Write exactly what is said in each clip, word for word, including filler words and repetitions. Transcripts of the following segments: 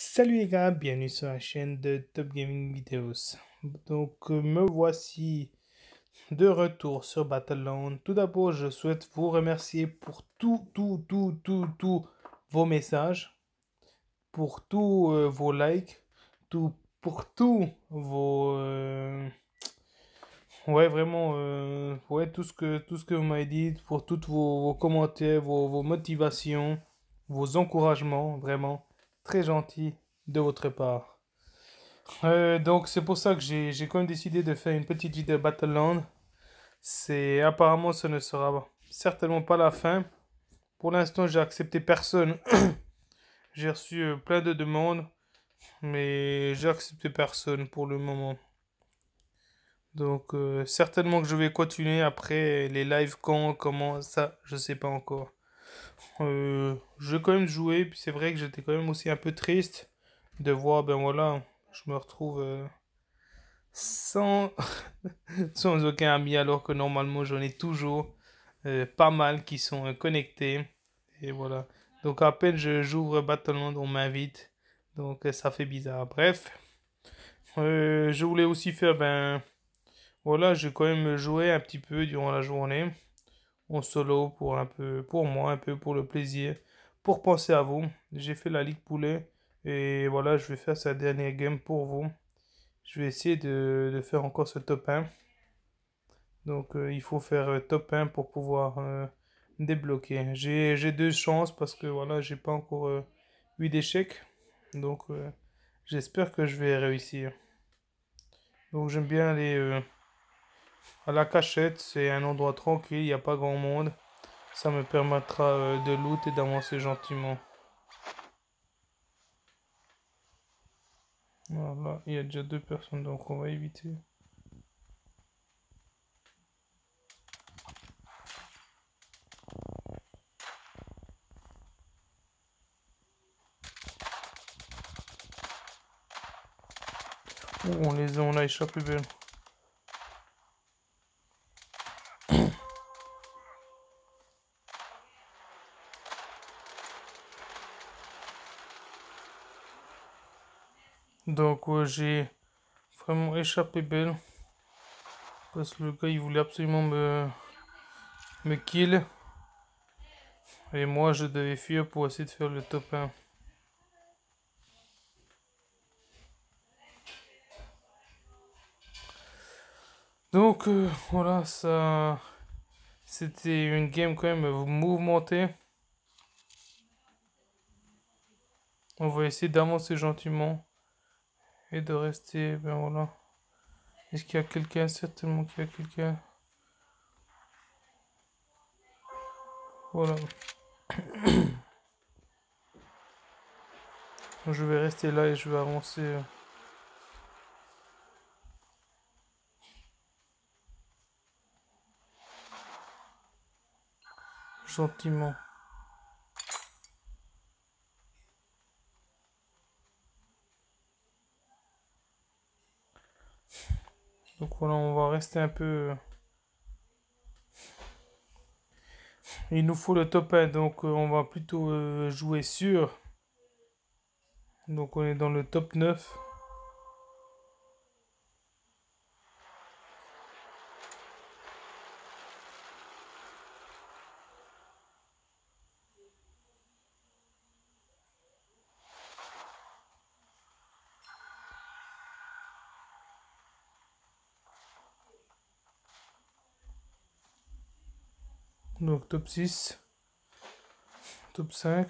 Salut les gars, bienvenue sur la chaîne de Top Gaming Videos. Donc me voici de retour sur Battlelands. Tout d'abord, je souhaite vous remercier pour tout, tout, tout, tout, tout vos messages, pour tous euh, vos likes, tout, pour tous vos... Euh... Ouais, vraiment, euh... ouais, tout ce que, tout ce que vous m'avez dit, pour tous vos, vos commentaires, vos, vos motivations, vos encouragements, vraiment. Très gentil de votre part. Euh, donc c'est pour ça que j'ai quand même décidé de faire une petite vidéo Battlelands. C'est apparemment ce ne sera certainement pas la fin. Pour l'instant j'ai accepté personne. J'ai reçu euh, plein de demandes, mais j'ai accepté personne pour le moment. Donc euh, certainement que je vais continuer après les lives quand, comment, ça je sais pas encore. Euh, je vais quand même jouer, puis c'est vrai que j'étais quand même aussi un peu triste de voir, ben voilà, je me retrouve euh, sans, sans aucun ami, alors que normalement j'en ai toujours euh, pas mal qui sont euh, connectés, et voilà. Donc à peine j'ouvre Battlelands, on m'invite, donc euh, ça fait bizarre. Bref, euh, je voulais aussi faire, ben voilà, j'ai quand même joué un petit peu durant la journée. En solo, pour un peu pour moi, un peu pour le plaisir, pour penser à vous. J'ai fait la ligue poulet et voilà, je vais faire sa dernière game pour vous. Je vais essayer de, de faire encore ce top un. Donc euh, il faut faire euh, top un pour pouvoir euh, débloquer. J'ai deux chances parce que voilà, j'ai pas encore euh, eu d'échecs, donc euh, j'espère que je vais réussir. Donc j'aime bien les euh, à la cachette, c'est un endroit tranquille, il n'y a pas grand monde. Ça me permettra de loot et d'avancer gentiment. Voilà, il y a déjà deux personnes, donc on va éviter. Oh, on les a, on a échappé belle. Donc ouais, j'ai vraiment échappé belle parce que le gars il voulait absolument me me kill et moi je devais fuir pour essayer de faire le top un. Donc euh, voilà, ça c'était une game quand même mouvementée. On va essayer d'avancer gentiment et de rester, ben voilà. Est-ce qu'il y a quelqu'un? Certainement qu'il y a quelqu'un. Voilà. Je vais rester là et je vais avancer. Gentiment. Donc voilà, on va rester un peu... Il nous faut le top un, donc on va plutôt jouer sûr. Donc on est dans le top neuf. Donc top six, top cinq.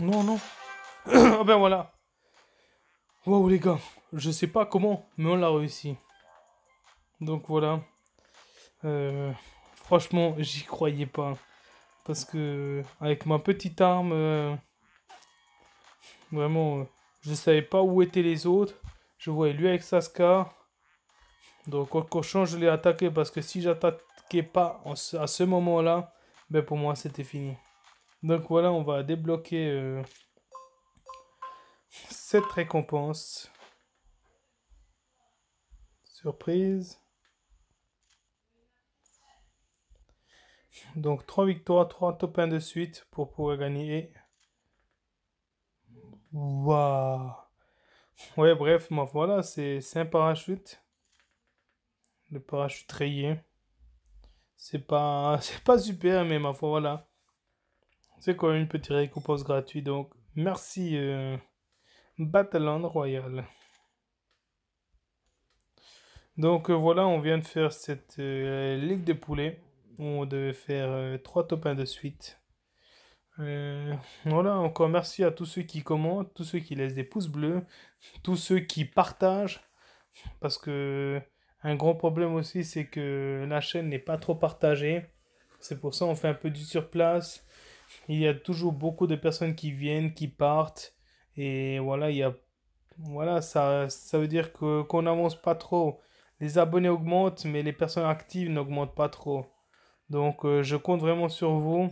Non, non. Ah ben voilà. Wow les gars, je sais pas comment, mais on l'a réussi. Donc voilà. Euh, franchement, j'y croyais pas. parce que avec ma petite arme, euh, vraiment, euh, je savais pas où étaient les autres. Je voyais lui avec sa Scar. Donc quoi qu'on change, je l'ai attaqué, parce que si j'attaquais pas en ce, à ce moment-là, ben pour moi c'était fini. Donc voilà, on va débloquer euh, cette récompense. Surprise. Donc trois victoires, trois top un de suite pour pouvoir gagner. Waouh. Ouais, bref, moi voilà, c'est un parachute. Le parachute rayé, c'est pas c'est pas super, mais ma foi voilà, c'est quand même une petite récompense gratuite. Donc merci euh, Battlelands Royale. Donc euh, voilà, on vient de faire cette euh, ligue de poulet où on devait faire euh, trois top un de suite. Euh, voilà, encore merci à tous ceux qui commentent, tous ceux qui laissent des pouces bleus, tous ceux qui partagent, parce que un grand problème aussi, c'est que la chaîne n'est pas trop partagée. C'est pour ça qu'on fait un peu du surplace. Il y a toujours beaucoup de personnes qui viennent, qui partent. Et voilà, il y a... voilà ça, ça veut dire que qu'on n'avance pas trop. Les abonnés augmentent, mais les personnes actives n'augmentent pas trop. Donc, euh, je compte vraiment sur vous.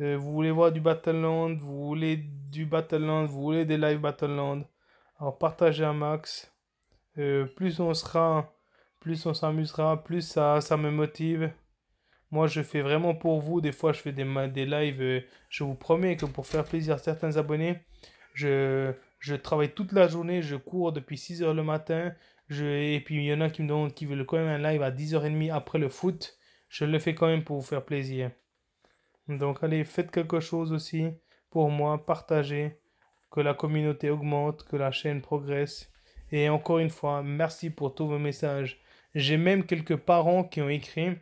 Euh, vous voulez voir du Battlelands, vous voulez du Battlelands, vous voulez des live Battlelands. Alors, partagez un max. Euh, plus on sera... plus on s'amusera, plus ça, ça me motive. Moi, je fais vraiment pour vous. Des fois, je fais des, des lives. Je vous promets que pour faire plaisir à certains abonnés, je, je travaille toute la journée. Je cours depuis six heures le matin. Je, et puis, il y en a qui me demandent, qui veulent quand même un live à dix heures trente après le foot. Je le fais quand même pour vous faire plaisir. Donc, allez, faites quelque chose aussi pour moi. Partagez. Que la communauté augmente, que la chaîne progresse. Et encore une fois, merci pour tous vos messages. J'ai même quelques parents qui ont écrit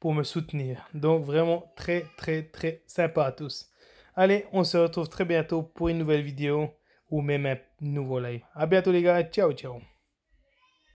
pour me soutenir. Donc vraiment très très très sympa à tous. Allez, on se retrouve très bientôt pour une nouvelle vidéo ou même un nouveau live. À bientôt les gars, ciao ciao.